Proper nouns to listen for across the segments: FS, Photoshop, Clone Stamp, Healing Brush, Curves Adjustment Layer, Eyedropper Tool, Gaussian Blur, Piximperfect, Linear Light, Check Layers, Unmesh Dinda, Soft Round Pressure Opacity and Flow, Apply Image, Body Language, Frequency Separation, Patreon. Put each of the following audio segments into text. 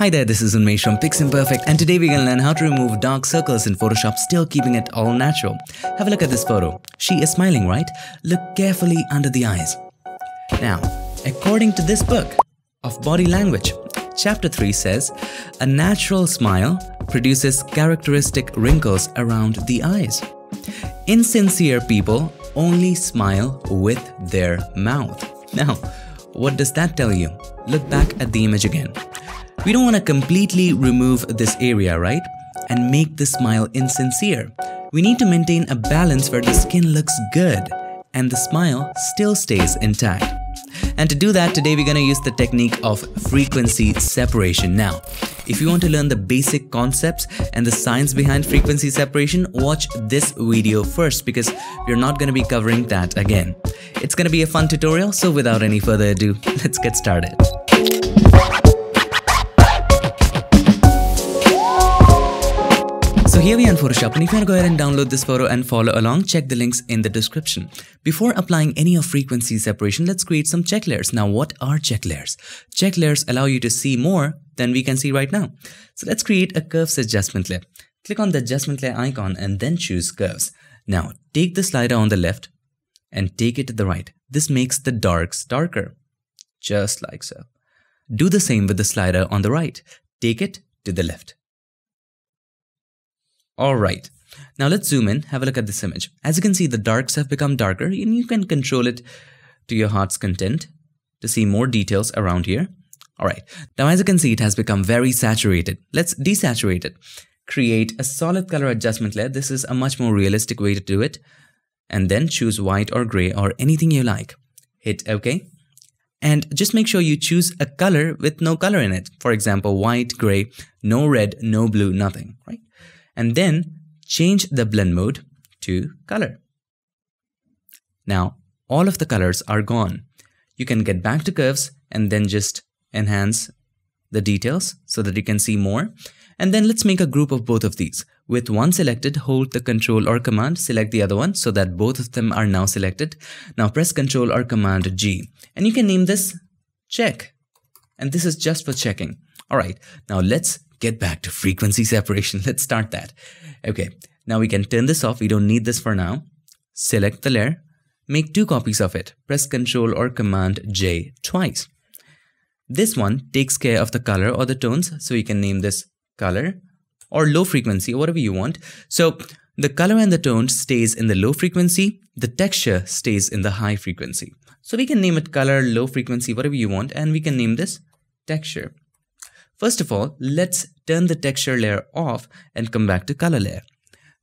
Hi there, this is Unmesh from Piximperfect, and today we're gonna learn how to remove dark circles in Photoshop, still keeping it all natural. Have a look at this photo. She is smiling, right? Look carefully under the eyes. Now, according to this book of Body Language, Chapter 3 says, a natural smile produces characteristic wrinkles around the eyes. Insincere people only smile with their mouth. Now, what does that tell you? Look back at the image again. We don't want to completely remove this area, right? And make the smile insincere. We need to maintain a balance where the skin looks good and the smile still stays intact. And to do that, today we're going to use the technique of frequency separation. Now, if you want to learn the basic concepts and the science behind frequency separation, watch this video first because we're not going to be covering that again. It's going to be a fun tutorial, so without any further ado, let's get started. So here we are in Photoshop, and if you want to go ahead and download this photo and follow along, check the links in the description. Before applying any of frequency separation, let's create some check layers. Now, what are check layers? Check layers allow you to see more than we can see right now. So let's create a curves adjustment layer. Click on the adjustment layer icon and then choose curves. Now, take the slider on the left and take it to the right. This makes the darks darker, just like so. Do the same with the slider on the right. Take it to the left. Alright, now let's zoom in, have a look at this image. As you can see, the darks have become darker and you can control it to your heart's content to see more details around here. Alright, now as you can see, it has become very saturated. Let's desaturate it. Create a solid color adjustment layer. This is a much more realistic way to do it. And then choose white or gray or anything you like. Hit OK. And just make sure you choose a color with no color in it. For example, white, gray, no red, no blue, nothing, right? And then change the blend mode to color. Now, all of the colors are gone. You can get back to curves and then just enhance the details so that you can see more. And then let's make a group of both of these. With one selected, hold the Control or Command, select the other one so that both of them are now selected. Now press Control or Command G. And you can name this Check. And this is just for checking. All right, now let's get back to frequency separation. Let's start that. Okay, now we can turn this off. We don't need this for now. Select the layer. Make two copies of it. Press Ctrl or Command J twice. This one takes care of the color or the tones. So you can name this color or low frequency, whatever you want. So the color and the tone stays in the low frequency. The texture stays in the high frequency. So we can name it color, low frequency, whatever you want. And we can name this texture. First of all, let's turn the texture layer off and come back to color layer.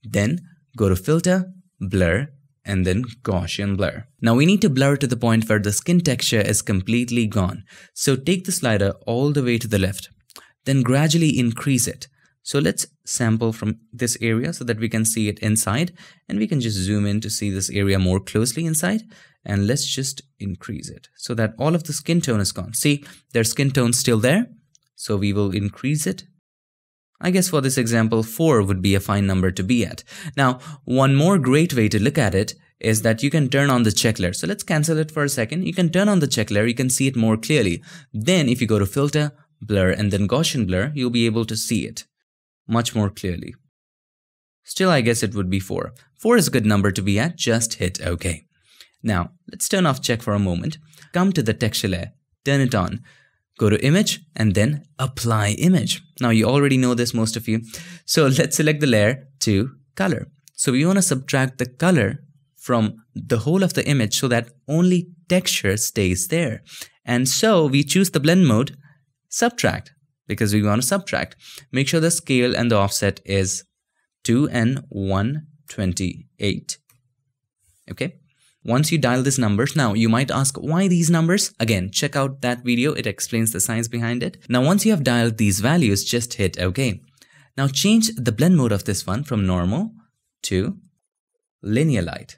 Then go to filter, blur, and then Gaussian blur. Now we need to blur to the point where the skin texture is completely gone. So take the slider all the way to the left, then gradually increase it. So let's sample from this area so that we can see it inside, and we can just zoom in to see this area more closely inside. And let's just increase it so that all of the skin tone is gone. See, there's skin tone still there. So we will increase it. I guess for this example, 4 would be a fine number to be at. Now, one more great way to look at it is that you can turn on the check layer. So let's cancel it for a second. You can turn on the check layer. You can see it more clearly. Then if you go to filter, blur, and then Gaussian blur, you'll be able to see it much more clearly. Still, I guess it would be 4. 4 is a good number to be at. Just hit OK. Now, let's turn off check for a moment. Come to the texture layer. Turn it on. Go to image and then apply image. Now you already know this, most of you. So let's select the layer to color. So we want to subtract the color from the whole of the image so that only texture stays there. And so we choose the blend mode, subtract, because we want to subtract. Make sure the scale and the offset is 2 and 128. Okay. Once you dial these numbers, now you might ask why these numbers? Again, check out that video, it explains the science behind it. Now once you have dialed these values, just hit OK. Now change the blend mode of this one from normal to linear light.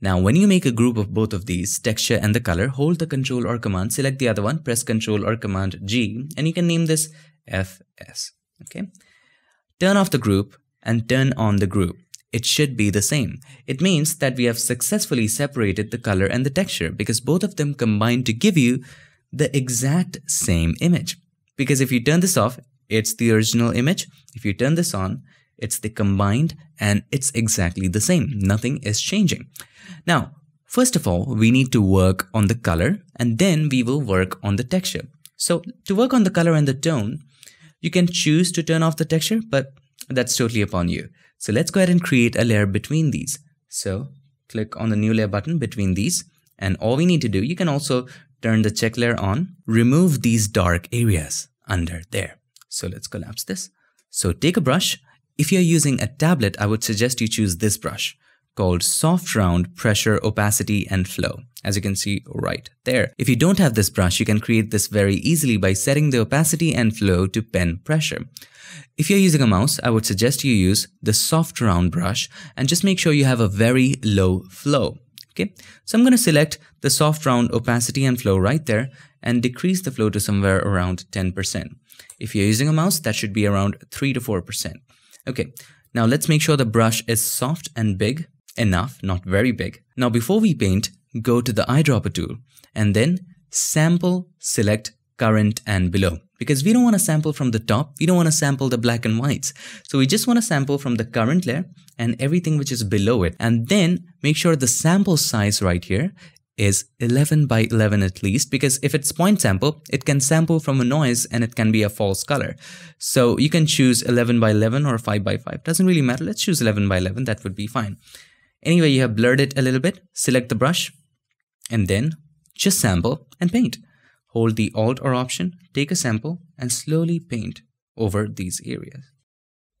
Now when you make a group of both of these, texture and the color, hold the Control or Command, select the other one, press Control or Command G, and you can name this FS. Okay. Turn off the group and turn on the group. It should be the same. It means that we have successfully separated the color and the texture because both of them combine to give you the exact same image. because if you turn this off, it's the original image. If you turn this on, it's the combined, and it's exactly the same. Nothing is changing. Now, first of all, we need to work on the color, and then we will work on the texture. So to work on the color and the tone, you can choose to turn off the texture, but that's totally upon you. So let's go ahead and create a layer between these. So click on the new layer button between these, and all we need to do, you can also turn the check layer on, remove these dark areas under there. So let's collapse this. So take a brush. If you're using a tablet, I would suggest you choose this brush called Soft Round Pressure Opacity and Flow, as you can see right there. If you don't have this brush, you can create this very easily by setting the opacity and flow to pen pressure. If you're using a mouse, I would suggest you use the Soft Round brush and just make sure you have a very low flow. Okay, so I'm going to select the Soft Round Opacity and Flow right there and decrease the flow to somewhere around 10%. If you're using a mouse, that should be around 3 to 4%. Okay, now let's make sure the brush is soft and big enough, not very big. Now before we paint, go to the Eyedropper tool and then sample, select current and below, because we don't want to sample from the top, we don't want to sample the black and whites. So we just want to sample from the current layer and everything which is below it. And then make sure the sample size right here is 11 by 11 at least, because if it's point sample, it can sample from a noise and it can be a false color. So you can choose 11 by 11 or 5 by 5, doesn't really matter. Let's choose 11 by 11, that would be fine. Anyway, you have blurred it a little bit, select the brush and then just sample and paint. Hold the Alt or Option, take a sample and slowly paint over these areas.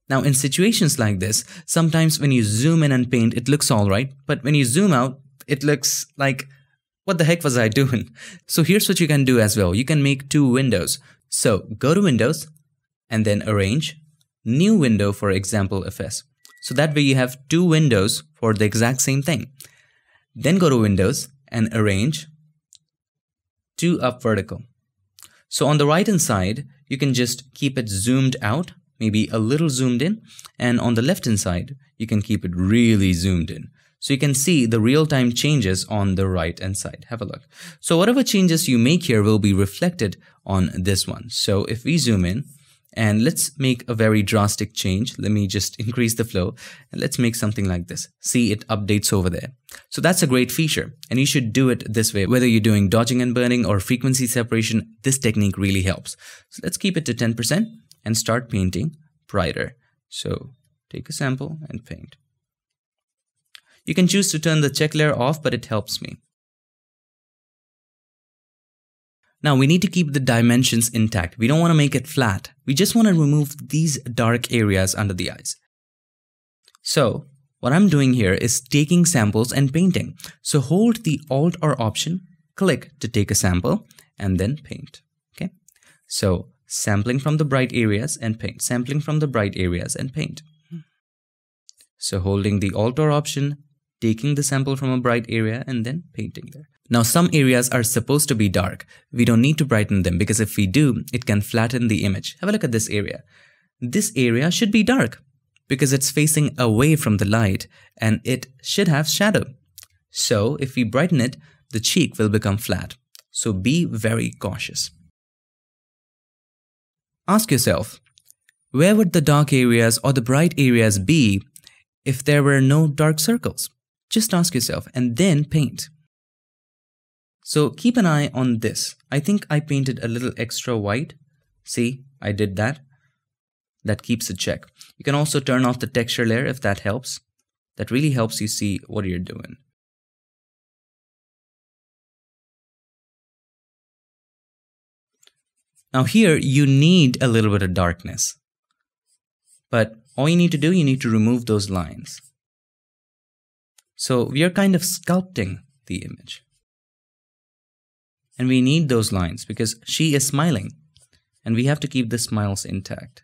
Now in situations like this, sometimes when you zoom in and paint, it looks alright, but when you zoom out, it looks like, what the heck was I doing? So here's what you can do as well. You can make two windows. So go to Windows and then Arrange, New Window, for example, FS. So that way you have two windows for the exact same thing. Then go to Windows and Arrange, Two Up Vertical. So on the right hand side, you can just keep it zoomed out, maybe a little zoomed in. And on the left hand side, you can keep it really zoomed in. So you can see the real-time changes on the right-hand side. Have a look. So whatever changes you make here will be reflected on this one. So if we zoom in and let's make a very drastic change. Let me just increase the flow and let's make something like this. See, it updates over there. So that's a great feature and you should do it this way. Whether you're doing dodging and burning or frequency separation, this technique really helps. So let's keep it to 10% and start painting brighter. So take a sample and paint. You can choose to turn the check layer off, but it helps me. Now we need to keep the dimensions intact. We don't want to make it flat. We just want to remove these dark areas under the eyes. So what I'm doing here is taking samples and painting. So hold the Alt or Option, click to take a sample and then paint. Okay. So sampling from the bright areas and paint, sampling from the bright areas and paint. So holding the Alt or Option, taking the sample from a bright area and then painting there. Now some areas are supposed to be dark. We don't need to brighten them because if we do, it can flatten the image. Have a look at this area. This area should be dark because it's facing away from the light and it should have shadow. So if we brighten it, the cheek will become flat. So be very cautious. Ask yourself, where would the dark areas or the bright areas be if there were no dark circles? Just ask yourself and then paint. So keep an eye on this. I think I painted a little extra white. See, I did that. That keeps it check. You can also turn off the texture layer if that helps. That really helps you see what you're doing. Now here you need a little bit of darkness, but all you need to do, you need to remove those lines. So we are kind of sculpting the image. And we need those lines because she is smiling and we have to keep the smiles intact.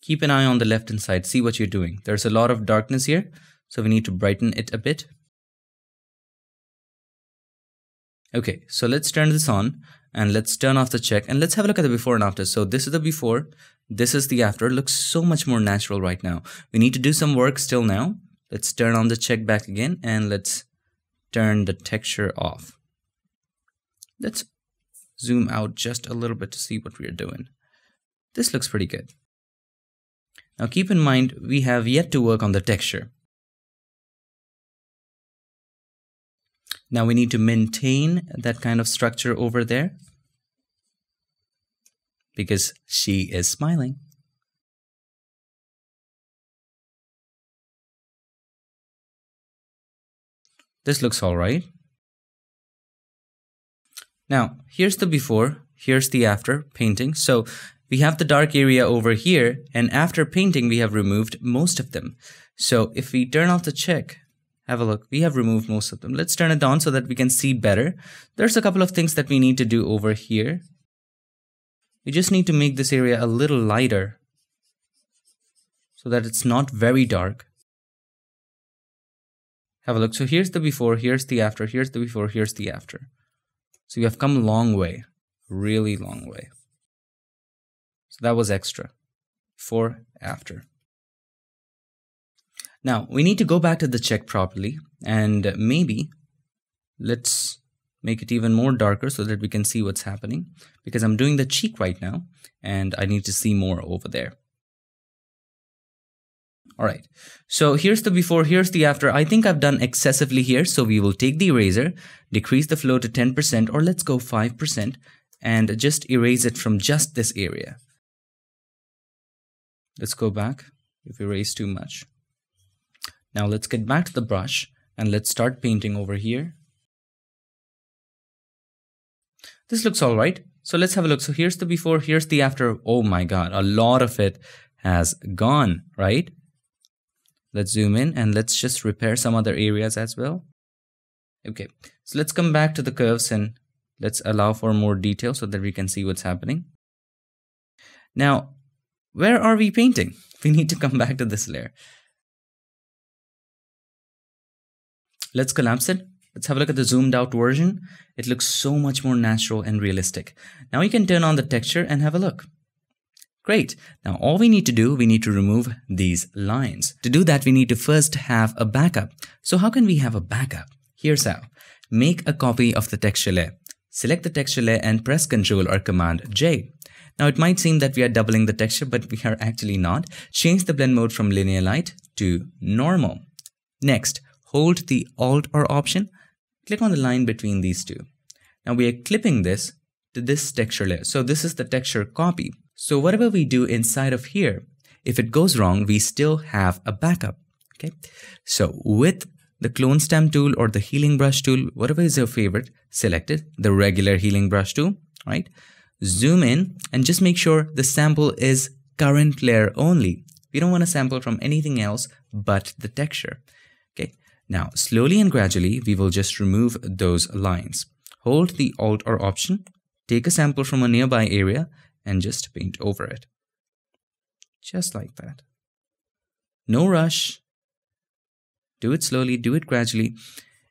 Keep an eye on the left hand side, see what you're doing. There's a lot of darkness here, so we need to brighten it a bit. Okay, so let's turn this on and let's turn off the check and let's have a look at the before and after. So this is the before, this is the after. It looks so much more natural right now. We need to do some work still now. Let's turn on the check back again and let's turn the texture off. Let's zoom out just a little bit to see what we are doing. This looks pretty good. Now keep in mind, we have yet to work on the texture. Now we need to maintain that kind of structure over there because she is smiling. This looks all right. Now, here's the before, here's the after painting. So we have the dark area over here, and after painting, we have removed most of them. So if we turn off the check, have a look, we have removed most of them. Let's turn it on so that we can see better. There's a couple of things that we need to do over here. We just need to make this area a little lighter so that it's not very dark. Have a look. So here's the before, here's the after, here's the before, here's the after. So we have come a long way, really long way. So that was extra. Before, after. Now we need to go back to the check properly, and maybe let's make it even more darker so that we can see what's happening, because I'm doing the cheek right now and I need to see more over there. Alright, so here's the before, here's the after. I think I've done excessively here, so we will take the eraser, decrease the flow to 10%, or let's go 5%, and just erase it from just this area. Let's go back, if we erase too much. Now let's get back to the brush, and let's start painting over here. This looks alright, so let's have a look. So here's the before, here's the after. Oh my god, a lot of it has gone, right? Let's zoom in and let's just repair some other areas as well. Okay, so let's come back to the curves and let's allow for more detail so that we can see what's happening. Now, where are we painting? We need to come back to this layer. Let's collapse it. Let's have a look at the zoomed out version. It looks so much more natural and realistic. Now you can turn on the texture and have a look. Great. Now all we need to do, we need to remove these lines. To do that, we need to first have a backup. So how can we have a backup? Here's how. Make a copy of the texture layer. Select the texture layer and press Ctrl or Command J. Now it might seem that we are doubling the texture, but we are actually not. Change the blend mode from Linear Light to Normal. Next, hold the Alt or Option. Click on the line between these two. Now we are clipping this to this texture layer. So this is the texture copy. So whatever we do inside of here, if it goes wrong, we still have a backup, okay? So with the Clone Stamp tool or the Healing Brush tool, whatever is your favorite, select it, the regular Healing Brush tool, right? Zoom in and just make sure the sample is current layer only. We don't want to sample from anything else but the texture, okay? Now, slowly and gradually, we will just remove those lines. Hold the Alt or Option, take a sample from a nearby area, and just paint over it. Just like that. No rush. Do it slowly, do it gradually.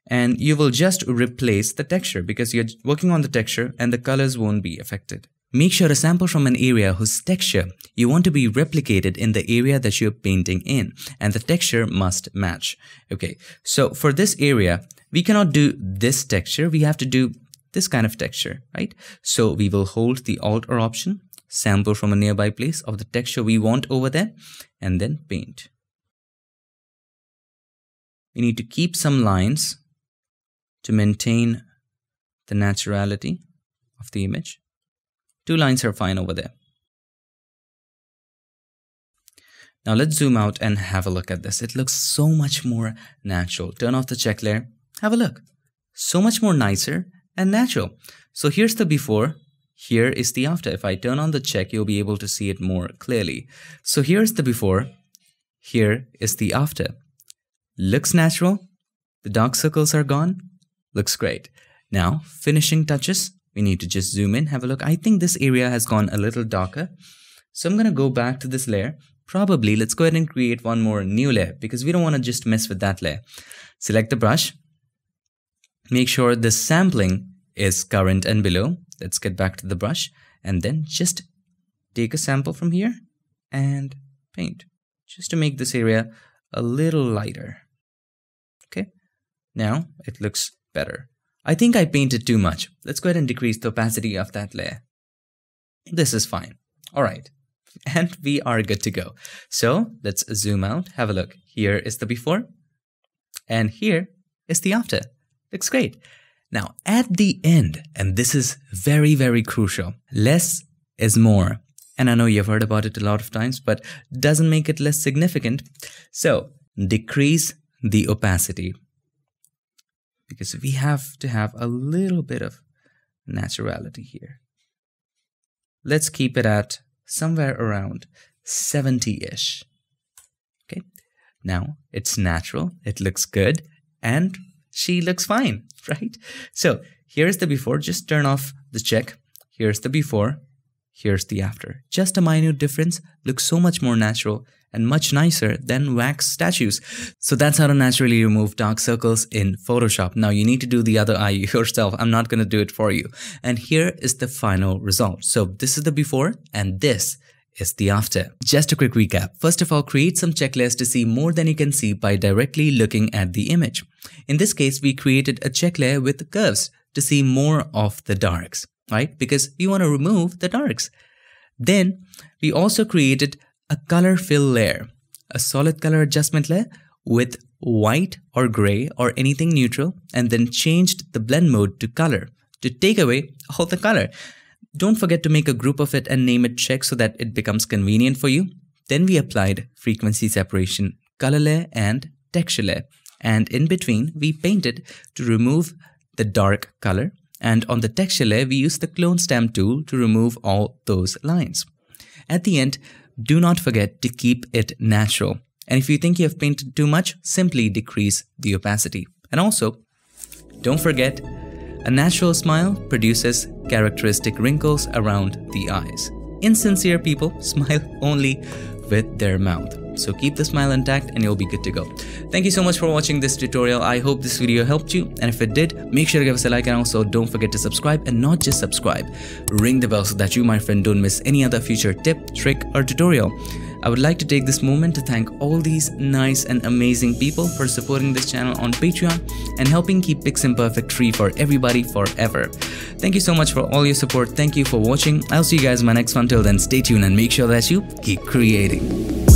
And you will just replace the texture because you're working on the texture and the colors won't be affected. Make sure a sample from an area whose texture you want to be replicated in the area that you're painting in, and the texture must match. Okay, so for this area, we cannot do this texture. We have to do this kind of texture, right? So we will hold the Alt or Option, sample from a nearby place of the texture we want over there, and then paint. We need to keep some lines to maintain the naturality of the image. Two lines are fine over there. Now let's zoom out and have a look at this. It looks so much more natural. Turn off the check layer, have a look. So much more nicer and natural. So here's the before, here is the after. If I turn on the check, you'll be able to see it more clearly. So here's the before, here is the after. Looks natural, the dark circles are gone, looks great. Now, finishing touches, we need to just zoom in, have a look. I think this area has gone a little darker. So I'm gonna go back to this layer. Probably, let's go ahead and create one more new layer because we don't wanna just mess with that layer. Select the brush. Make sure the sampling is current and below. Let's get back to the brush and then just take a sample from here and paint just to make this area a little lighter. Okay, now it looks better. I think I painted too much. Let's go ahead and decrease the opacity of that layer. This is fine. All right. And we are good to go. So let's zoom out, have a look. Here is the before and here is the after. Looks great. Now at the end, and this is very, very crucial, less is more. And I know you've heard about it a lot of times, but doesn't make it less significant. So decrease the opacity because we have to have a little bit of naturality here. Let's keep it at somewhere around 70-ish. Okay. Now it's natural. It looks good. And she looks fine, right? So here's the before. Just turn off the check. Here's the before. Here's the after. Just a minute difference. Looks so much more natural and much nicer than wax statues. So that's how to naturally remove dark circles in Photoshop. Now you need to do the other eye yourself. I'm not going to do it for you. And here is the final result. So this is the before and this is the after. Just a quick recap. First of all, create some checklists to see more than you can see by directly looking at the image. In this case, we created a check layer with curves to see more of the darks, right? Because we want to remove the darks. Then we also created a color fill layer, a solid color adjustment layer with white or gray or anything neutral, and then changed the blend mode to color to take away all the color. Don't forget to make a group of it and name it check so that it becomes convenient for you. Then we applied frequency separation, color layer and texture layer. And in between, we painted to remove the dark color. And on the texture layer, we used the Clone Stamp tool to remove all those lines. At the end, do not forget to keep it natural. And if you think you have painted too much, simply decrease the opacity. And also, don't forget, a natural smile produces characteristic wrinkles around the eyes. Insincere people smile only with their mouth. So keep the smile intact and you'll be good to go. Thank you so much for watching this tutorial. I hope this video helped you. And if it did, make sure to give us a like and also don't forget to subscribe, and not just subscribe, ring the bell so that you, my friend, don't miss any other future tip, trick or tutorial. I would like to take this moment to thank all these nice and amazing people for supporting this channel on Patreon and helping keep Piximperfect free for everybody forever. Thank you so much for all your support. Thank you for watching. I'll see you guys in my next one. Till then, stay tuned and make sure that you keep creating.